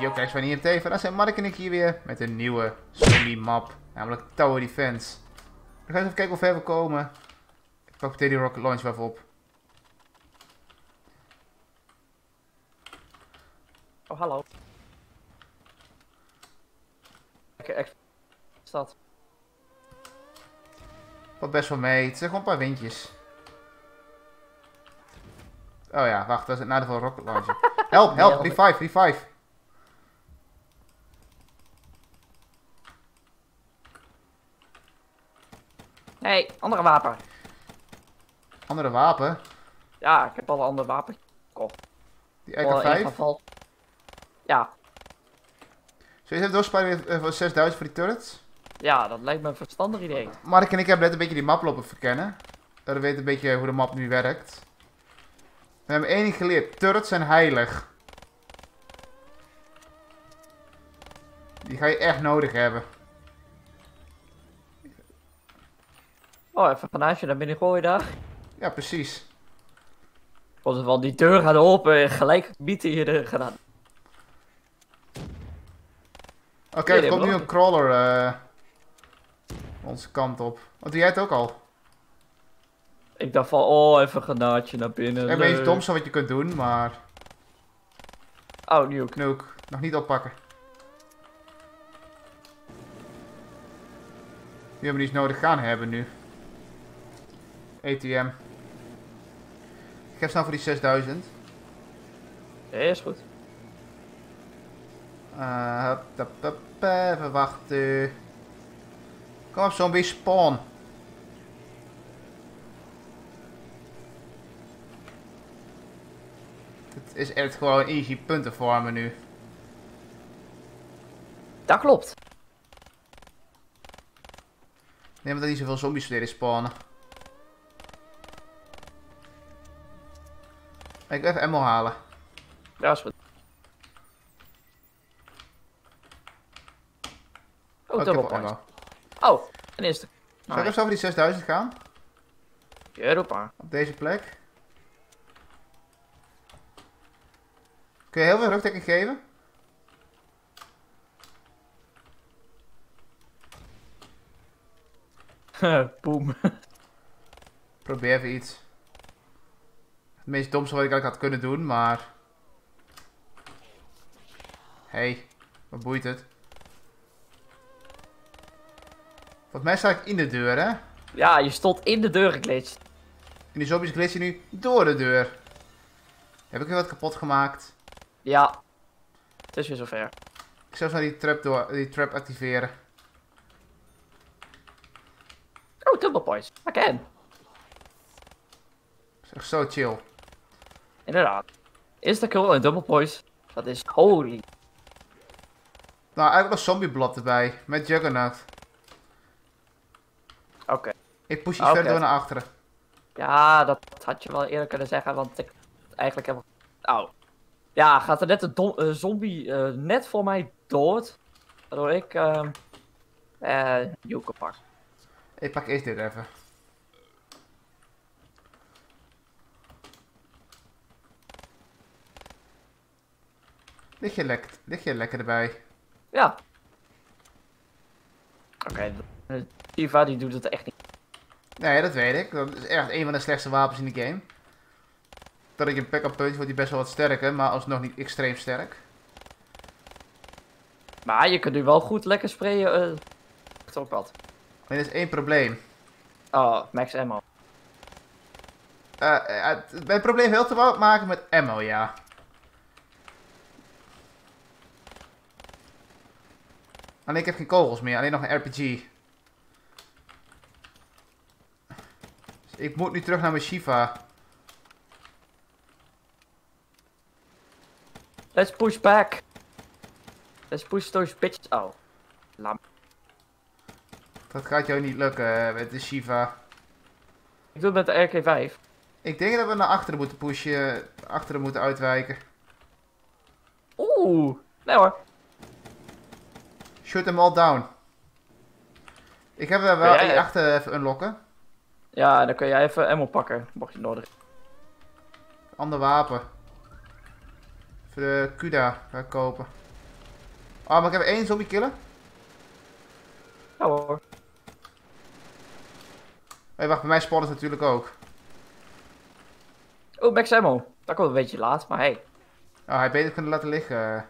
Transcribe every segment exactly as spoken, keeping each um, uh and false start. Yo, kijk, wij niet even. Dan zijn Mark en ik hier weer met een nieuwe zombie map, namelijk Tower Defense. We gaan eens even kijken hoe ver we komen. Ik pak Teddy Rocket Launch even op. Oh, hallo. Lekker echt stad. Wat best wel mee. Het zijn gewoon een paar windjes. Oh ja, wacht, dat is het nadeel van Rocket Launcher. Help, help, revive, revive. Nee, andere wapen. Andere wapen? Ja, ik heb al een ander wapen gekocht. Die A K vijf? Ja. Zul je even doorsparen voor zesduizend voor die turrets? Ja, dat lijkt me een verstandig idee. Mark en ik hebben net een beetje die map lopen verkennen. Dat we weten een beetje hoe de map nu werkt. We hebben één ding geleerd. Turrets zijn heilig. Die ga je echt nodig hebben. Oh, even een glaasje naar binnen gooien daar. Ja, precies. Als we die deur gaan open en gelijk bieden hier de granaat. Oké, okay, er komt nu een crawler uh, onze kant op. Wat doe jij het ook al? Ik dacht van, oh, even een granaatje naar binnen. Ik weet niet doms wat je kunt doen, maar... Oh, nuke. Nuke. Nog niet oppakken. Die hebben we iets nodig gaan hebben nu. A T M. Ik heb snel voor die zesduizend. Ja, is goed. Uh, hup, hup, hup, even wachten. Kom op, zombie, spawn. Het is echt gewoon easy punten farmen nu. Dat klopt. Nee, maar dat niet zoveel zombies leren spawnen. Ik wil even ammo halen. Ja, is goed. Oh, double point. Oh, een eerste. Zou ik even over die zesduizend gaan? Europa. Op deze plek. Kun je heel veel rugdekking geven? Boom. Probeer even iets. Het meest domste wat ik eigenlijk had kunnen doen, maar... Hey, wat boeit het? Volgens mij sta ik in de deur, hè? Ja, je stond in de deur geglitst. En die zombies glitsen nu door de deur. Heb ik weer wat kapot gemaakt? Ja. Het is weer zover. Ik zou zo die trap, door, die trap activeren. Oh, double points. Again. Dat is echt zo chill. Inderdaad. Insta-kill en double points. Dat is holy. Nou, eigenlijk een zombieblad erbij. Met Juggernaut. Oké. Okay. Ik push je okay. verder door naar achteren. Ja, dat had je wel eerder kunnen zeggen, want ik eigenlijk helemaal... Au. Ja, gaat er net een uh, zombie uh, net voor mij dood. Waardoor ik... Uh, uh, joker pak. Ik pak eerst dit even. Lig je, le lig je lekker erbij? Ja. Oké. Okay. Shiva die doet het echt niet. Nee, dat weet ik. Dat is echt een van de slechtste wapens in de game. Dat ik een pick-up puntje wordt die best wel wat sterker, maar alsnog niet extreem sterk. Maar je kunt nu wel goed lekker sprayen. Uh, achter op pad. Nee, dat is één probleem. Oh, max ammo. Uh, uh, mijn probleem heel te wat maken met ammo, ja. En ik heb geen kogels meer, alleen nog een R P G. Ik moet nu terug naar mijn Shiva. Let's push back. Let's push those bitches. Oh. Lam. Dat gaat jou niet lukken met de Shiva. Ik doe het met de R K vijf. Ik denk dat we naar achteren moeten pushen. Achteren moeten uitwijken. Oeh. Nee hoor. Shoot them all down. Ik heb er wel één ja, ja. achter even unlocken. Ja, dan kun jij even ammo pakken, mocht je nodig. Ander wapen. Voor de CUDA ga ik kopen. Ah, oh, maar ik heb één zombie killen. Ja hoor. Hé, hey, wacht, bij mij spawnen ze natuurlijk ook. Oh, Max Ammo. Dat komt een beetje laat, maar hey. Oh, hij beter kunnen laten liggen. Oké,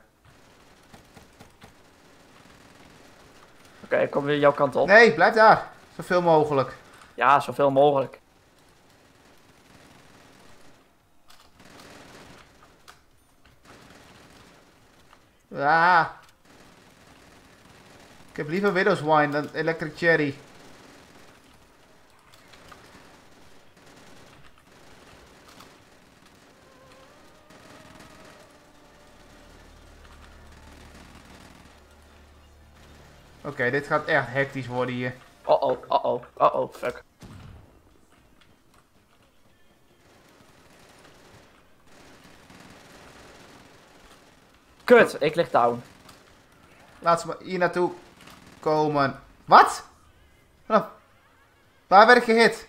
okay, ik kom weer jouw kant op. Nee, blijf daar. Zoveel mogelijk. Ja, zoveel mogelijk. Ah. Ik heb liever Widow's Wine dan Electric Cherry. Oké, okay, dit gaat echt hectisch worden hier. Oh oh, oh oh, oh oh, fuck. Kut, ik lig down. Laat ze maar hier naartoe komen. Wat? Oh. Waar werd ik gehit?